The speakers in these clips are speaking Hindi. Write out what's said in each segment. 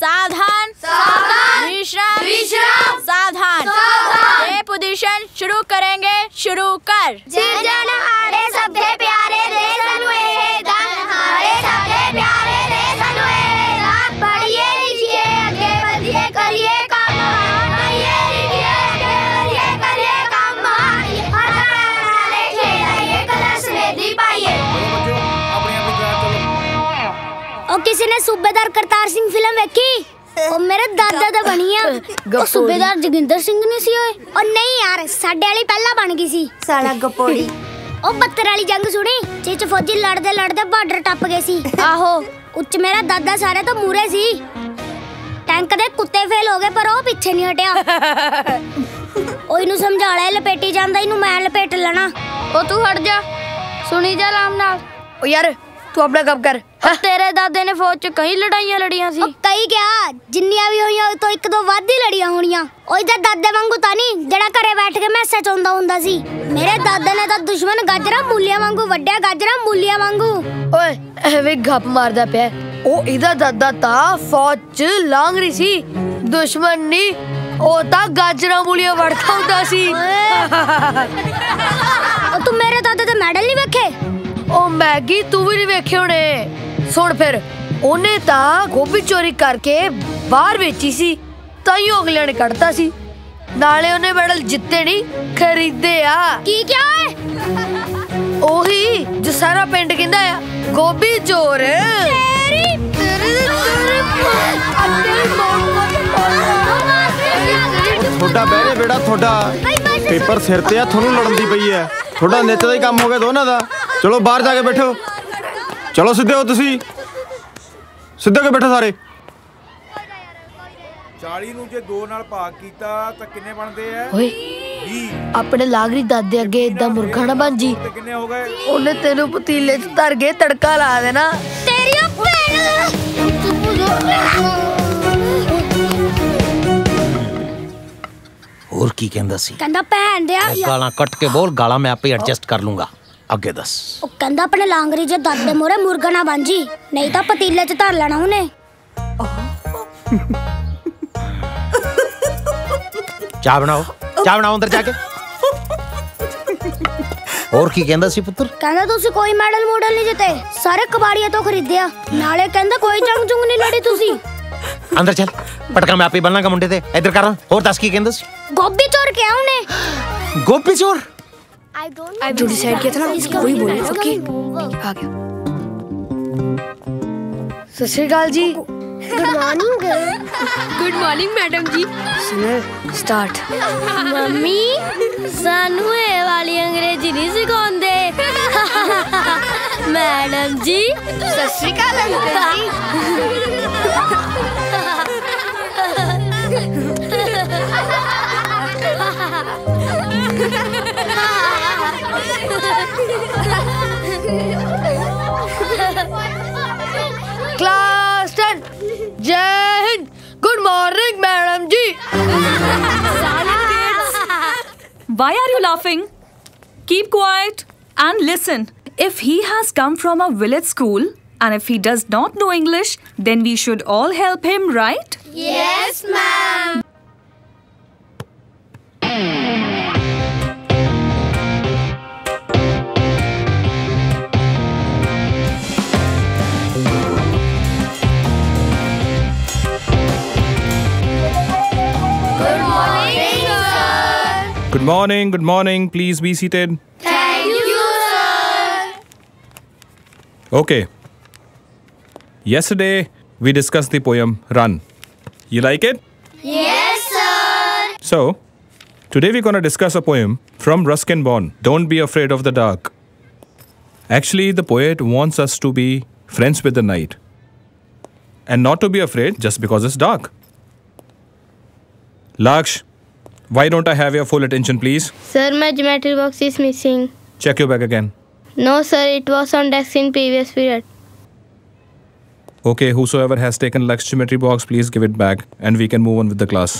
सावधान सावधान, विश्राम विश्राम, सावधान सावधान। ये पोजीशन शुरू करेंगे, शुरू कर। जय जन हमारे सबके प्यारे देश अनुए है दान, हमारे सबके प्यारे देश अनुए है दान। बढ़िए लीजिए आगे बढ़िए, करिए काम महान, बढ़िए लीजिए आगे बढ़िए करिए काम महान। हर तरह नाले खेलाइए, कलश में दीप आइए। और किसी ने सूबेदार करतार सिंह फिल्म देखी? और मेरे दादा दा बनिया वो सूबेदार जोगिंदर सिंह नहीं सी होए? और नहीं यार, साडे वाली पहला बन गई सी। साला गपोड़ी। ओ 72 वाली जंग सुनी जिच फौजी लड़दे लड़दे बॉर्डर टप गए सी? आहो, उच्च मेरा दादा सारे तो मूरे सी। टैंक दे कुत्ते फेल हो गए पर वो पीछे नहीं हटिया। ओ इनु समझा ले, लपेटी जांदा, इनु मैं लपेट लेना। ओ तू हट जा, सुनी जा लाम नाल। ओ यार तू अपना कब कर। तेरे दादे ने फौज च कई लड़ाइयां लड़ियां सी। कई क्या, जिन्नियां भी होइयां तो एक दो वाद ही लड़ियां होनियां। ओए दा दादे वांगू तानी जेड़ा घरे बैठ के मैसे चौंदा हुंदा सी। मेरे दादा ने तो दुश्मन गाजरा मूलियां वांगू वड्या, गाजरा मूलियां वांगू। ओए एवे गप मारदा पे, ओ इदा दादा ता फौज च लांगरी सी, दुश्मन नी ओ ता गाजरा मूलियां वड़दा हुंदा सी। ओ तू मेरे दादा दे मेडल नहीं वेखे? ओ मैगी तू भी नहीं वेखे होने। सुन फिर, उन्हें ता गोभी चोरी करके बाहर बेची सी, ताइयों अगले ने कड़ता सी। नाले उन्हें मेडल जितते नहीं खरीदे आ। की क्या है? ओही जो सारा पिंड कहंदा है गोभी चोर। थोड़ा बहरे बेड़ा, थोड़ा पेपर सिर ते आ, थोनू लड़न दी पई है। थोड़ा नेता दा ही काम हो गया दोना दा। चलो बाहर जाके बैठो, चलो सीधे हो तुसी, सीधे के बैठो सारे। 40 ਨੂੰ ਜੇ 2 ਨਾਲ ਭਾਗ ਕੀਤਾ ਤਾਂ ਕਿੰਨੇ ਬਣਦੇ ਆ? ਓਏ ਆਪਣੇ ਲਾਗਰੀ ਦਾਦੇ ਅੱਗੇ ਇਦਾਂ ਮੁਰਗਾ ਨਾ ਬਣ ਜੀ। ਕਿੰਨੇ ਹੋ ਗਏ? ਉਹਨੇ ਤੈਨੂੰ ਪਤੀਲੇ 'ਚ ਧਰ ਕੇ ਤੜਕਾ ਲਾ ਦੇਣਾ। ਤੇਰੀ ਹੋਰ ਕੀ ਕਹਿੰਦਾ ਸੀ? ਕਹਿੰਦਾ ਭੈਣ ਦੇ ਗਾਲਾਂ ਕੱਟ ਕੇ ਬੋਲ, ਗਾਲਾਂ ਮੈਂ ਆਪੇ ਐਡਜਸਟ ਕਰ ਲੂੰਗਾ। ਅੱਗੇ ਦੱਸ। ਉਹ ਕਹਿੰਦਾ ਆਪਣੇ ਲਾਂਗਰੀ ਜੇ ਦਾਦੇ ਮੋਰੇ ਮੁਰਗਾ ਨਾ ਬਣ ਜੀ, ਨਹੀਂ ਤਾਂ ਪਤੀਲੇ 'ਚ ਧਰ ਲੈਣਾ ਉਹਨੇ। ਚਾਹ ਬਣਾਓ, ਚਾਹ ਬਣਾਓ ਅੰਦਰ ਜਾ ਕੇ। ਹੋਰ ਕੀ ਕਹਿੰਦਾ ਸੀ ਪੁੱਤਰ? ਕਹਿੰਦਾ ਤੁਸੀਂ ਕੋਈ ਮੈਡਲ ਮੋਡਲ ਨਹੀਂ ਜਿੱਤੇ, ਸਾਰੇ ਕਬਾੜੀਆਂ ਤੋਂ ਖਰੀਦਿਆ। ਨਾਲੇ ਕਹਿੰਦਾ ਕੋਈ ਜੰਗ ਜੁੰਗ ਨਹੀਂ ਲੜੀ ਤੁਸੀਂ। ਅੰਦਰ ਚੱਲ, ਪਟਕਾ ਮੈਂ ਆਪੇ ਬੰਨਾਂਗਾ ਮੁੰਡੇ ਤੇ। ਇੱਧਰ ਕਰ। ਹੋਰ ਦੱਸ ਕੀ ਕਹਿੰਦਾ ਸੀ? ਗੋਭੀ ਚੋਰ ਕਿਹਾ ਉਹਨੇ। ਗੋਭੀ ਚੋਰ जो डिसाइड किया था ना वही बोल रहे। ओके आ गया। सत श्री अकाल जी। Good morning. Good morning madam जी। सुनो स्टार्ट। मम्मी सानू ए वाली अंग्रेजी नहीं सिखांदे। मैडम जी सत श्री अकाल अंकल। क्लास 10 जय हिंद। गुड मॉर्निंग मैडम जी। Why are you laughing? Keep quiet and listen. If he has come from a village school and if he does not know English, then we should all help him, right? Yes, ma'am. Good morning, good morning. Please be seated. Thank you, sir. Okay. Yesterday we discussed the poem Run. You like it? Yes, sir. So, today we're going to discuss a poem from Ruskin Bond, Don't Be Afraid of the Dark. Actually, the poet wants us to be friends with the night and not to be afraid just because it's dark. Laksh, why don't I have your full attention, please? Sir, my geometry box is missing. Check your bag again. No, sir, it was on desk in previous period. Okay, whosoever has taken Laksh's geometry box, please give it back and we can move on with the class.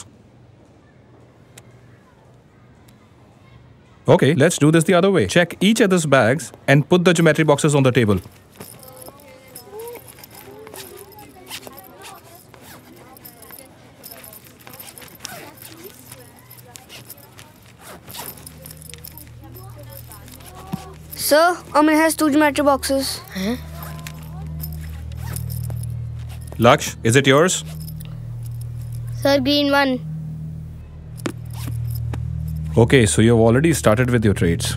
Okay, let's do this the other way. Check each other's bags and put the geometry boxes on the table. Sir, Amin has two geometry boxes. Huh? Laksh, is it yours? Sir, green one. Okay, so you've already started with your trades.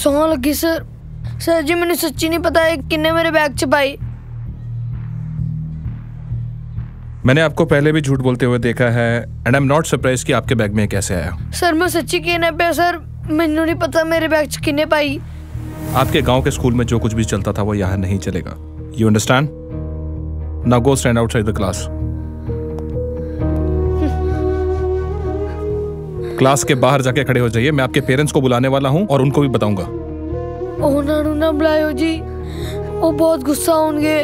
सौ लगी सर. सर जी मैंने सच्ची नहीं पता है किसने मेरे बैग छिपाई. मैंने आपको पहले भी झूठ बोलते हुए देखा है and I am not surprise कि आपके बैग में कैसे आया. सर मैं सच्ची कहने पे सर मैंने नहीं पता मेरे बैग च किसने पाई. आपके गांव के स्कूल में जो कुछ भी चलता था वो यहाँ नहीं चलेगा. You understand? Now go stand outside the class. Class के बाहर जाके खड़े हो जाइए. मैं आपके पेरेंट्स को बुलाने वाला हूँ और उनको भी बताऊंगा. ओ नानू ना बुलायो जी, वो बहुत गुस्सा होंगे.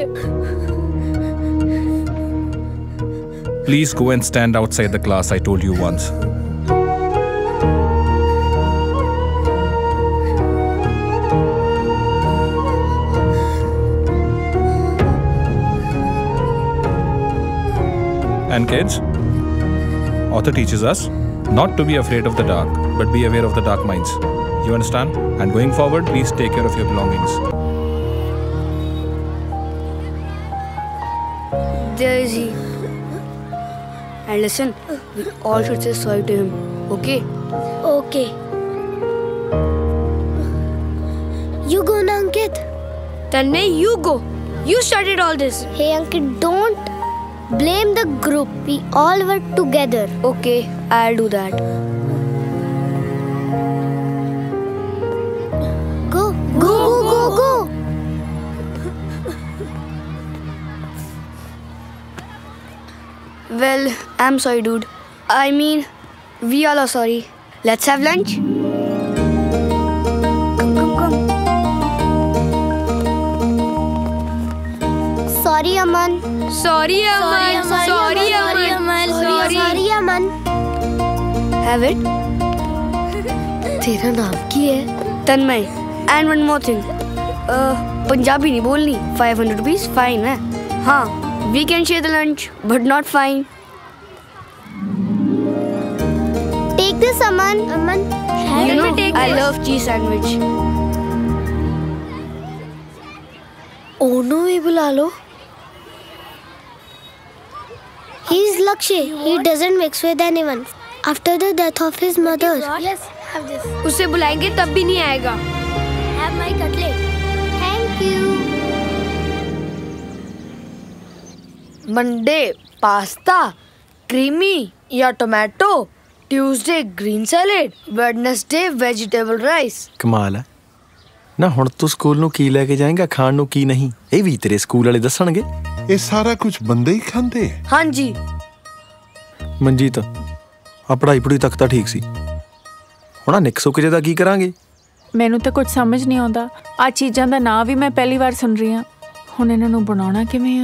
Please go and stand outside the class. I told you once. And kids, author teaches us not to be afraid of the dark, but be aware of the dark minds. You understand? And going forward, please take care of your belongings. Daisy. And listen, we all should say sorry to him. Okay? Okay. You go now, Ankit. Tanmay, you go. You started all this. Hey, Ankit, don't blame the group. We all work together. Okay, I'll do that. Go, go, go, go, go. Well, I'm sorry, dude. I mean, we all are sorry. Let's have lunch. Come, come, come. Sorry, Aman. Sorry, Aman. Sorry, Aman. Sorry, Aman. Have it. तेरा नाम क्या है? तन्मय. And one more thing. Punjabi नहीं बोलनी. 500 rupees fine है. हाँ. We can share the lunch, but not fine. Take this, Aman. Aman, you know I love cheese sandwich. Oh no, ये बुला लो. He is Lakshay. He doesn't mix with anyone. After the death of his mother. Yes, have this. उसे बुलाएंगे तब भी नहीं आएगा. Have my cutlet. Thank you. Monday pasta creamy या tomato. Tuesday green salad. Wednesday vegetable rice. कमाल है ना. हुण तो स्कूल नू की लेके जाएगा खाण नू की नहीं. ये भी तेरे स्कूल वाले दसणगे. ये सारा कुछ बंदे ही खांदे. हाँ जी मनजीत आ पढ़ाई पढ़ी तक तो ठीक सी. हुण आ निक्सो किजे दा की करांगे? मैनू तो कुछ समझ नहीं आंदा. आ चीज़ां दा नाम भी मैं पहली बार सुन रही हां. हुण इन्हां नू बनाउणा किवें आ?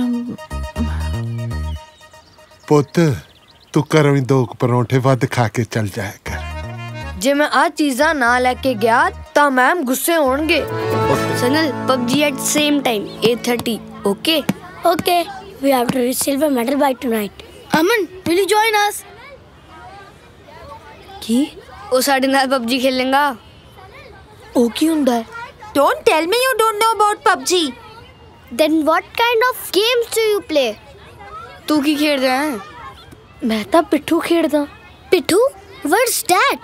पुत तू करों दो परोठे वध खा के चल जाएगा. जे मैं आ चीज़ा ना लेके गया तो मैम गुस्से होंगे. Sanal PUBG at same time 8:30. Okay. Okay. We have to reach silver medal by tonight. Aman, will you join us? की? वो साढ़े नाल PUBG खेलेगा. ओ की हुंदा है? Don't tell me you don't know about PUBG. Then what kind of games do you play? तू की खेल रहा है? मैं तो पिट्ठू खेल रहा. पिट्ठू? What's that?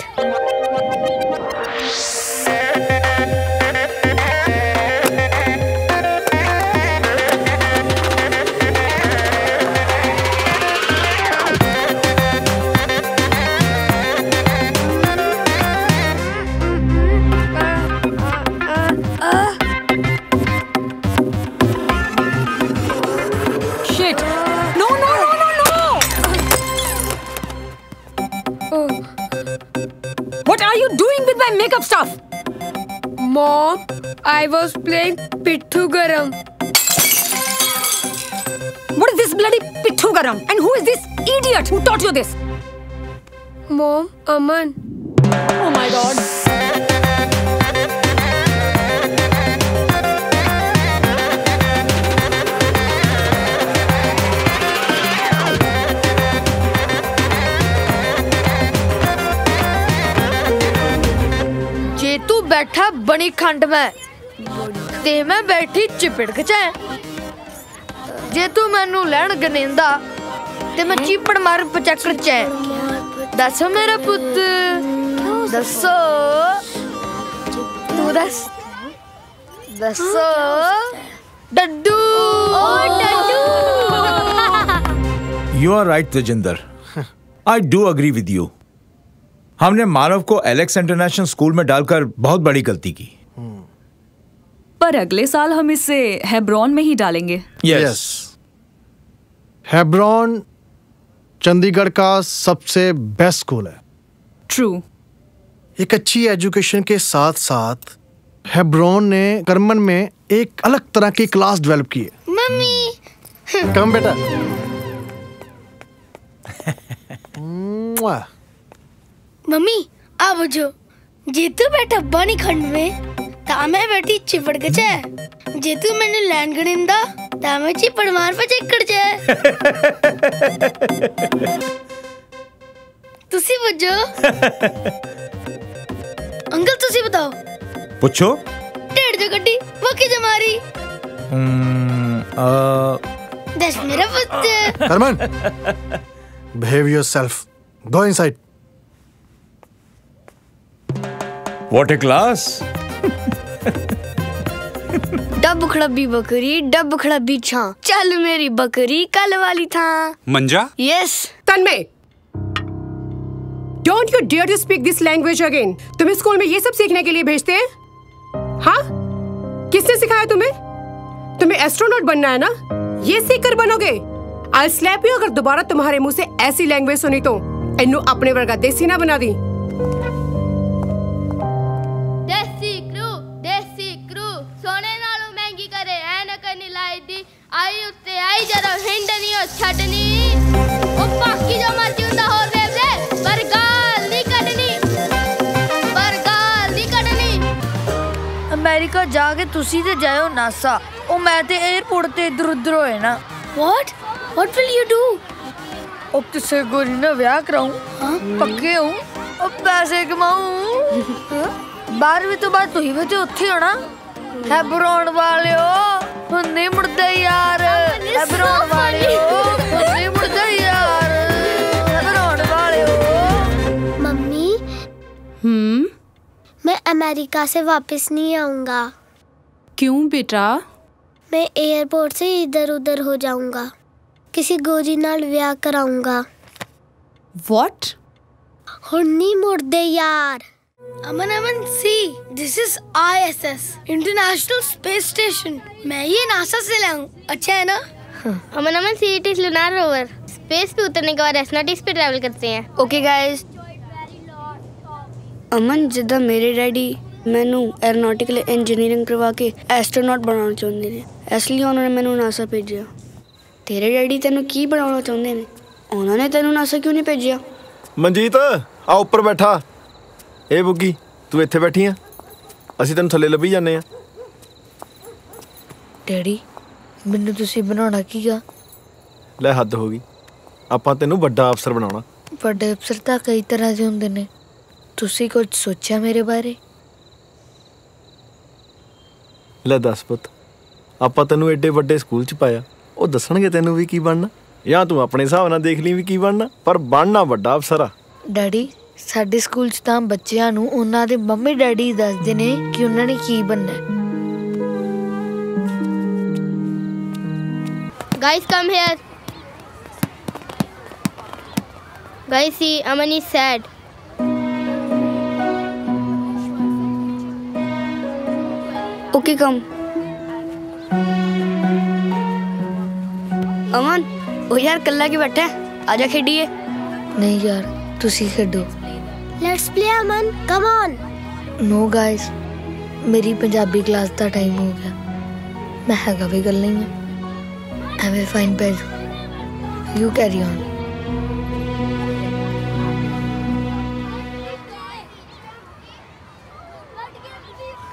My makeup stuff. Mom, I was playing Pittu Garam. What is this bloody Pittu Garam? And who is this idiot who taught you this? Mom, Aman. Oh my God. बैठा बड़ी खंड में ते मैं बैठी चिपड़ खचाए। जे तू मैनू लैन गनेंदा ते मैं चिपड़ मार पचकर चाय। दसो मेरा पुत, दसो तू दस, दसो डड्डू। You are right, Tejinder. I do agree with you. हमने मानव को एलेक्स इंटरनेशनल स्कूल में डालकर बहुत बड़ी गलती की। पर अगले साल हम इसे हेब्रॉन में ही डालेंगे। Yes. हेब्रॉन चंडीगढ़ का सबसे बेस्ट स्कूल है। True. एक अच्छी एजुकेशन के साथ साथ हेब्रॉन ने कर्मन में एक अलग तरह की क्लास डेवलप की है। मम्मी। कम बेटा। मम्मी अब जो जीतू बैठा बनी खंड में तामे बैठी चिपड़ के जाए। जीतू मैंने लैंड गनिंदा तामे चिपड़ मार पर चेक कर जाए। तुसी बजो। अंकल तुसी बताओ। पूछो। डेढ़ जो गड्डी वो की जमारी। दस मेरा पुत्र। Karman. Behave yourself. Go inside. What a class! डब खड़बी बकरी डब खड़बी छां, चल मेरी बकरी कल वाली था। मंजा? Yes. Tanmay, don't you dare to speak this language again. तुम्हें स्कूल में ये सब सीखने के लिए भेजते हैं? हाँ? किसने सिखाया तुम्हें? तुम्हें एस्ट्रोनॉट बनना है ना? ये सीखकर बनोगे। I'll slap you अगर दोबारा तुम्हारे मुंह से ऐसी लैंग्वेज सुनी तो। इन्नू अपने वर्गा देसी ना बना दी। देसी क्रू सोने नालों महंगी करे है ना करनी लाई दी। आई उत्ते आई जरा हिंडनी और छटनी। ओ पाकी जो मर्जी उन्दा हो वे वे पर गाल नहीं कटनी, पर गाल नहीं कटनी। अमेरिका जाके तुसी ते जायो नासा। ओ मैं ते एयरपोर्ट ते इधर उधर होए ना। What? What will you do? अब तो से गोरी ना व्याह कराऊं, पक्के हूँ, अब पैसे कमाऊं। बारहवीं तो बात तो ही बचे उठी हो ना? हेब्रॉन वाले हो, नहीं मुड़ते यार। हेब्रॉन वाले हो, नहीं मुड़ते यार। हेब्रॉन वाले हो। मम्मी, मैं अमेरिका से वापस नहीं आऊँगा। क्यों बेटा? मैं एयरपोर्ट से इधर उधर हो जाऊँगा। किसी गोरी नाल व्याह कराऊंगा। What? हुन्नी मुर्दे यार। अमन सी, this is ISS, International Space Station. मैं ये नासा से लाऊं, अच्छा है ना? Aman see, it is lunar rover. Space पे उतरने के बाद एस्ट्रोनॉट्स पे ट्रैवल करते हैं। Okay guys. अमन जिदा मेरे डैडी मैनू एरोनॉटिकल इंजीनियरिंग करवा के एस्ट्रोनॉट बनाना चाहते हैं, इसलिए उन्होंने मैनू नासा भेजा। तेरे डैडी तेनू की बनाना चाहते ने, उन्होंने तेनू नासा क्यों नहीं भेजिया? मनजीत आ ऊपर बैठा। ए बुग्गी तू इत्थे बैठी है, असीं तेनू थल्ले लभी जाने हैं। डैडी मैनू तुसीं बनाना की आ? लै हद हो गई, आपां तेनू वड्डा अफसर बनाना। वड्डे अफसर तां कई तरह दे हुंदे ने, तुसीं कुछ सोचिया मेरे बारे? लै दस पुत, आपां तेनू एडे वड्डे स्कूल च पाया, वो दसणगे तेनू भी की बनना, या तू अपने हिसाब नाल देख ली भी की बनना, पर बनना वड्डा अफसर। डैडी साडे स्कूल च तां बच्चियां नू उन्हां दे मम्मी डैडी दसदे ने कि उन्हां ने की बनना। Guys come here, guys see Aman is sad. Okay come. Aman ओ यार कल्ला के बैठा है, आजा खेडिए। नहीं यार तुसी खेडो। Let's play Aman, come on. No guys मेरी पंजाबी क्लास का टाइम हो गया, मैं हैगा भी गल नहीं है। I will find bed, you carry on.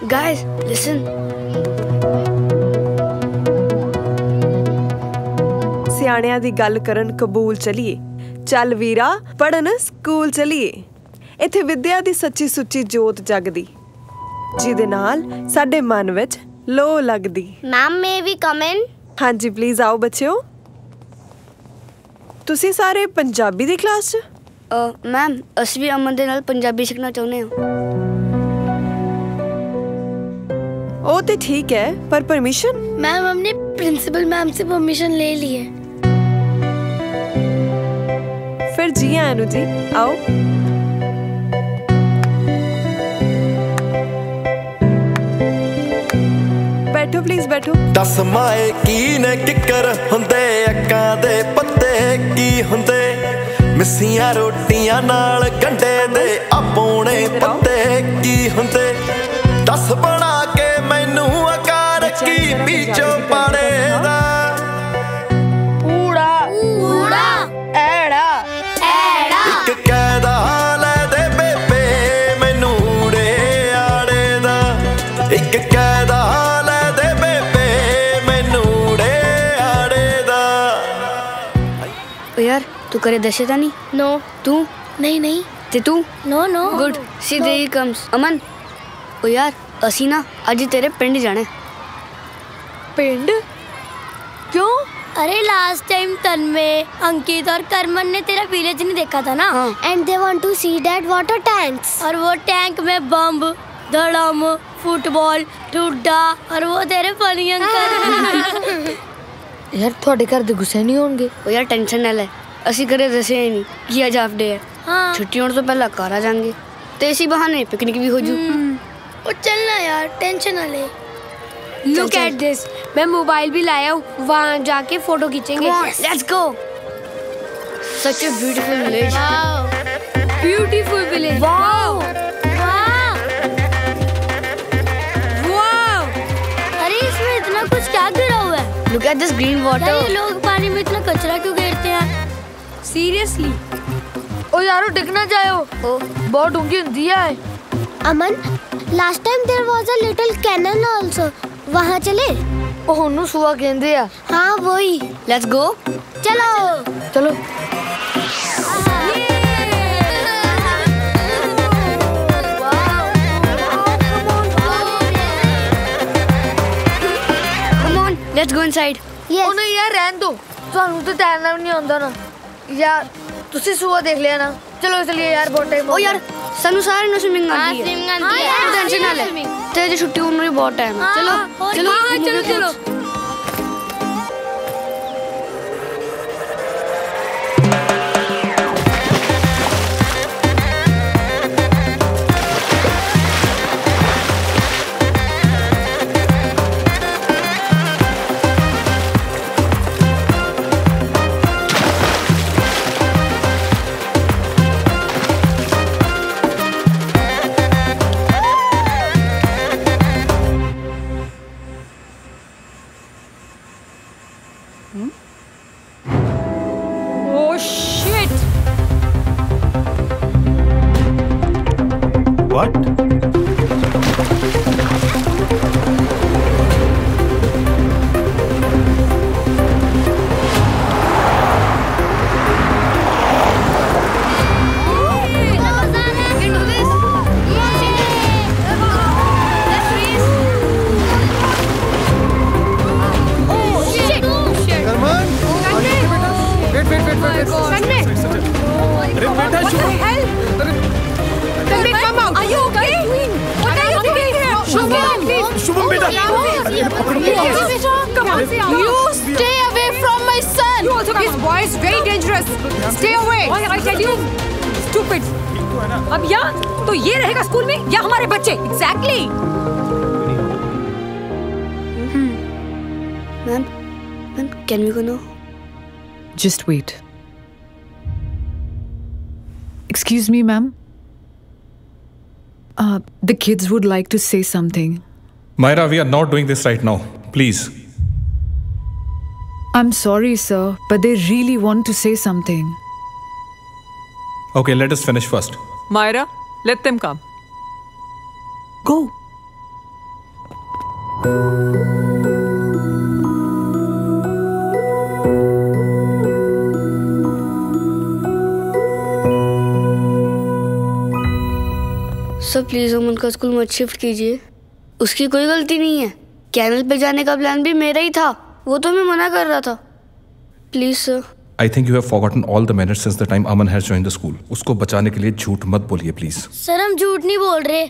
Guys listen, सियाणियां दी गल करन कबूल चलिए, चल वीरा पढ़न स्कूल चलिए। इत्थे विद्या दी सच्ची सुच्ची जोत जगदी। जिदे नाल साडे मन विच लो लगदी। Ma'am may we come in? हाँ जी प्लीज आओ बच्चों। तुसी सारे पंजाबी दी क्लास च? मैम अस वी अमन दे नाल पंजाबी सीखना चाहुंदे हां। ओ ते ठीक है पर परमिशन? मैम हमने प्रिंसिपल मैम से परमिशन ले ली है। फिर जी आनु जी आओ। बैठो प्लीज बैठो। दस माए की ने किकर हुंदे, अक्का दे पत्ते की हुंदे, मिसियां रोटियां नाल गंडे दे आपोने पत्ते की हुंदे, दस बना के मैनू आकार की बीचों पाड़े दा पूड़ा पूड़ा ऐड़ा ऐड़ा इक कहदा तू करे दशे तो नहीं? नो तू नहीं नहीं ते तू no no good see they comes. Aman ओ यार असी ना अज तेरे पिंड जाने। पिंड क्यों? अरे लास्ट टाइम तन्मय अंकित और करमन ने तेरा विलेज नहीं देखा था ना, and they want to see that water tanks और वो टैंक में बम धड़म फुटबॉल टूडा और वो तेरे फनी अंकल। यार थोड़े घर दे गुस्से नहीं होंगे? ओ यार टेंशन ना ले असी करे दसे नहीं की अज हाफ डे है। हां छुट्टियों तो पहला घर आ जाएंगे ते इसी बहाने पिकनिक भी हो जू। ओ चलना यार टेंशन ना ले। लुक एट दिस मैं मोबाइल भी लाया हूं वहां जाके फोटो खींचेंगे। Let's go. Such a beautiful village. Wow beautiful village. Wow wow अरे इसमें इतना कुछ क्या गिरा हुआ है? Look at this green water. ये लोग पानी में इतना कचरा क्यों गिरते हैं? सीरियसली ओ यारो डिग ना जाओ बहुत डूंगी हुंदी है। Aman last time there was a little cannon also वहां चले? ओहनु सुआ कहंदे आ। हां वही। लेट्स गो चलो चलो। Come on let's go inside. ओ नहीं यार रहन दो थानू तो तैरना भी नहीं आंदा ना यार तुसी सुआ देख लिया ना। चलो इसलिए यार बहुत टाइम। ओ यार सानू सारे नु स्विमिंग आंदी है। स्विमिंग आंदी है टेंशन ना ले तेरी छुट्टी होने में बहुत टाइम। चलो चलो चलो चलो। Just wait. Excuse me, ma'am. The kids would like to say something. Myra, we are not doing this right now. Please. I'm sorry, sir, but they really want to say something. Okay, let us finish first. Myra, let them come. Go. Sir please हम उनका स्कूल मत शिफ्ट कीजिए। उसकी कोई गलती नहीं है, कैनल पे जाने का प्लान भी मेरा ही था, वो तो मैं मना कर रहा था। Please sir. I think you have forgotten all the manners since the time Aman has joined the school. उसको बचाने के लिए झूठ मत बोलिए प्लीज। सर हम झूठ नहीं बोल रहे,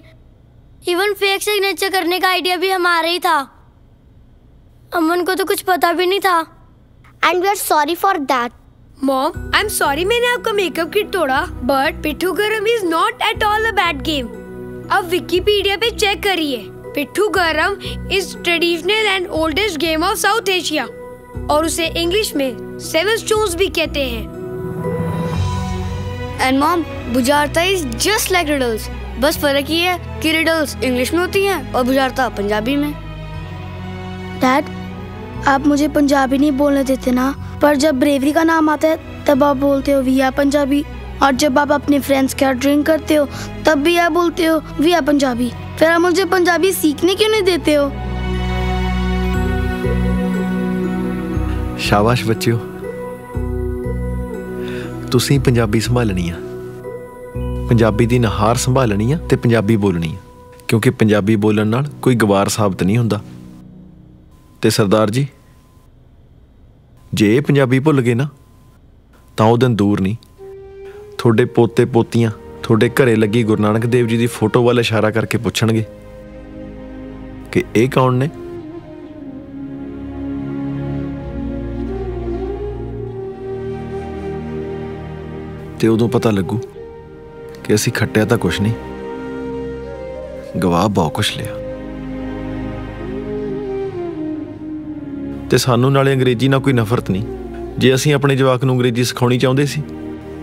इवन फेक सिग्नेचर करने का आइडिया भी हमारा ही था, अमन को तो कुछ पता भी नहीं था। And we are sorry for that. Mom, I'm sorry मैंने आपका मेकअप किट तोड़ा, but पिट्ठू गरम is not at all a bad game. अब विकिपीडिया पे चेक करिए, पिट्ठू गरम is traditional and oldest game of South Asia, और उसे इंग्लिश में सेवन स्टोन्स भी कहते हैं। And Mom, बुझारता is just like riddles, बस फर्क ये है कि riddles इंग्लिश में होती हैं और बुझारता पंजाबी में। Dad, आप मुझे पंजाबी नहीं बोलने देते ना, पर जब ब्रेवरी का नाम आता है तब आप बोलते हो वी आर पंजाबी, और जब आप अपने फ्रेंड्स के साथ ड्रिंक करते हो तब भी आप बोलते हो वी आर पंजाबी। फिर आप मुझे पंजाबी सीखने क्यों नहीं देते हो? शाबाश बच्चों, तुसीं पंजाबी संभालनी आ, पंजाबी दी नहार संभालनी आ ते पंजाबी बोलनी आ, क्योंकि पंजाबी बोलण नाल कोई गवार साबित नहीं हुंदा। ते सरदार जी जे पंजाबी भुल गए ना तो वो दिन दूर नहीं, थोड़े पोते पोतियाँ थोड़े घरे लगी गुरु नानक देव जी की फोटो वाल इशारा करके पूछणगे कि ये कौन ने। ते उदों पता लगू कि असी खट्टिया तो कुछ नहीं, गवाह बहुत कुछ लिया, तो सानू नाले अंग्रेजी ना कोई नफरत नहीं। जे असी अपने जवाक नूं अंग्रेजी सिखाउणी चाहुंदे सी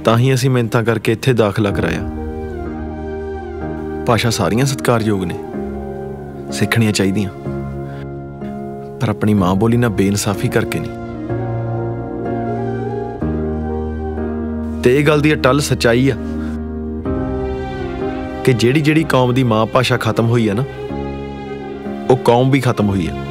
तां ही असी मेहनतां करके इत्थे दाखला कराया। भाषा सारियां सत्कारयोग ने, सीखणियां चाहीदियां, पर अपनी माँ बोली ना बेइनसाफी करके नहीं। ते इह गल दी अटल सच्चाई आ कि जिहड़ी जिहड़ी कौम दी माँ भाषा खत्म हुई है ना, वो कौम भी खत्म हुई है।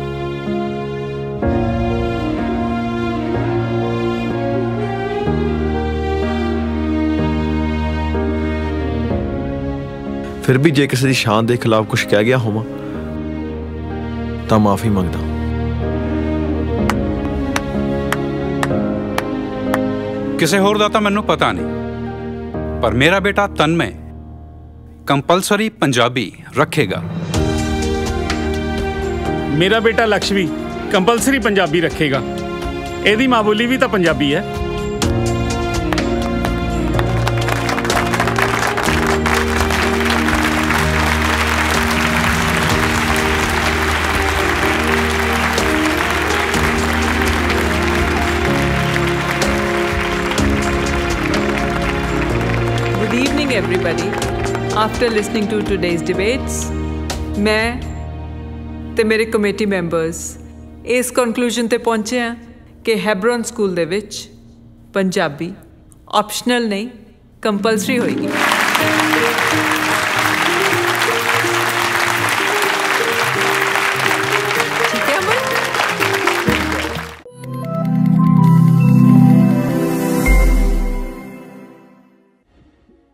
फिर भी जे किसी की शान के खिलाफ कुछ कह गया होवां तो माफ़ी मंगदा। किसी होर दा तां मैनूं पता नहीं, पर मेरा बेटा तन्मय कंपलसरी पंजाबी रखेगा। मेरा बेटा लक्ष्मी कंपलसरी पंजाबी रखेगा, इहदी माँ बोली भी तो पंजाबी है। Everybody, after listening to today's debates, मैं ते मेरे कमेटी मैंबर्स इस कंक्लूजन ते पहुँचे हैं कि हैब्रॉन स्कूल दे विच पंजाबी ऑप्शनल नहीं कंपलसरी होएगी।